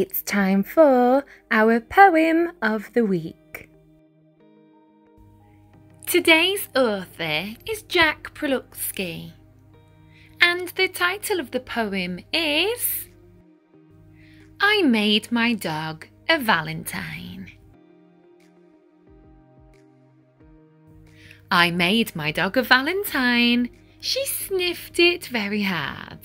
It's time for our poem of the week. Today's author is Jack Prolutsky, and the title of the poem is I Made My Dog a Valentine. I made my dog a valentine. She sniffed it very hard,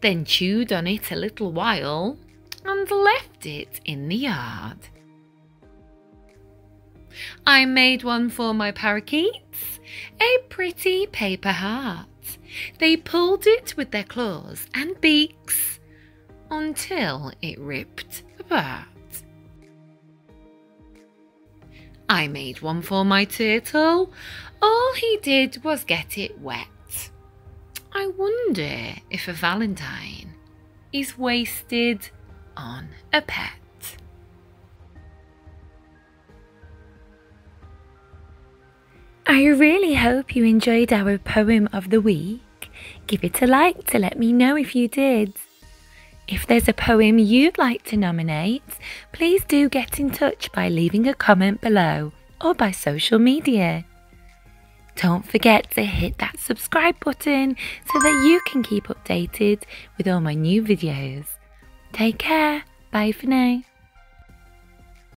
then chewed on it a little while and left it in the yard. I made one for my parakeets, a pretty paper heart. They pulled it with their claws and beaks until it ripped apart. I made one for my turtle. All he did was get it wet. I wonder if a valentine is wasted on a pet. I really hope you enjoyed our poem of the week. Give it a like to let me know if you did. If there's a poem you'd like to nominate, please do get in touch by leaving a comment below or by social media. Don't forget to hit that subscribe button so that you can keep updated with all my new videos. Take care. Bye for now.